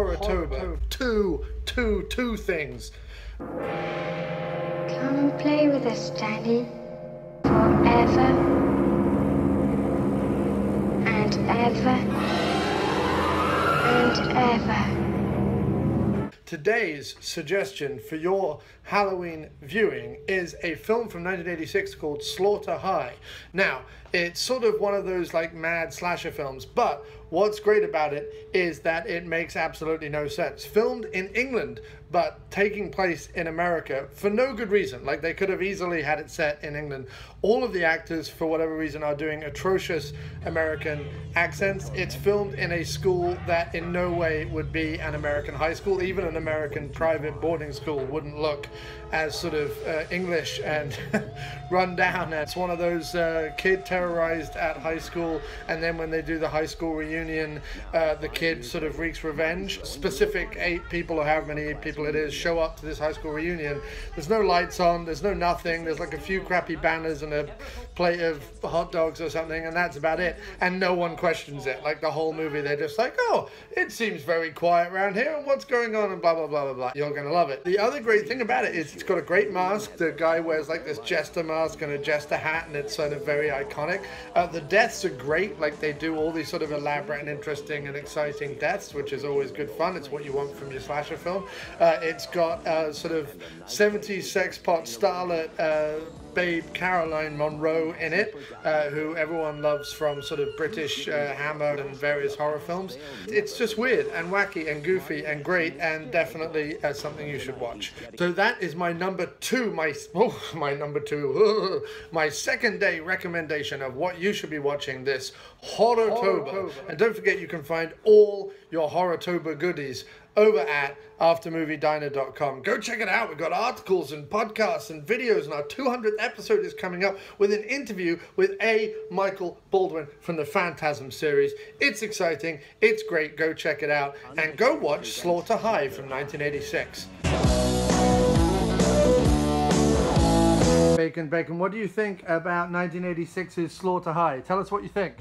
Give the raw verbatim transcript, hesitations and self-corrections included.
Horrotober. Two, two, two things. Come and play with us, Danny. Forever and ever and ever. Today's suggestion for your Halloween viewing is a film from nineteen eighty-six called Slaughter High. Now, it's sort of one of those like mad slasher films, but what's great about it is that it makes absolutely no sense. Filmed in England, but taking place in America for no good reason. Like, they could have easily had it set in England. All of the actors, for whatever reason, are doing atrocious American accents. It's filmed in a school that in no way would be an American high school. Even an American private boarding school wouldn't look as sort of uh, English and run down. It's one of those uh, kid terrorized at high school, and then when they do the high school reunion, uh, the kid sort of wreaks revenge. Specific eight people, or however many people it is, show up to this high school reunion. There's no lights on, there's no nothing, there's like a few crappy banners and a plate of hot dogs or something, and that's about it. And no one questions it. Like, the whole movie they're just like, oh, it seems very quiet around here, and what's going on, and blah blah blah blah blah. You're gonna love it. The other great thing about it is it's got a great mask. The guy wears like this jester mask and a jester hat, and it's sort of very iconic. Uh, the deaths are great. Like, they do all these sort of elaborate and interesting and exciting deaths, which is always good fun. It's what you want from your slasher film. Uh, it's got uh, sort of seventies sex pot starlet uh, babe Caroline Munro in it, uh, who everyone loves from sort of British uh, Hammer and various horror films. It's just weird and wacky and goofy and great, and definitely uh, something you should watch. So that is my number two, my oh, my number two, my second day recommendation of what you should be watching this Horrotober. And don't forget, you can find all your Horrotober goodies over at after movie diner dot com. Go check it out. We've got articles and podcasts and videos, and our two hundredth episode is coming up with an interview with A. Michael Baldwin from the Phantasm series. It's exciting. It's great. Go check it out. And go watch Slaughter High from nineteen eighty-six. Bacon, Bacon, what do you think about nineteen eighty-six's Slaughter High? Tell us what you think.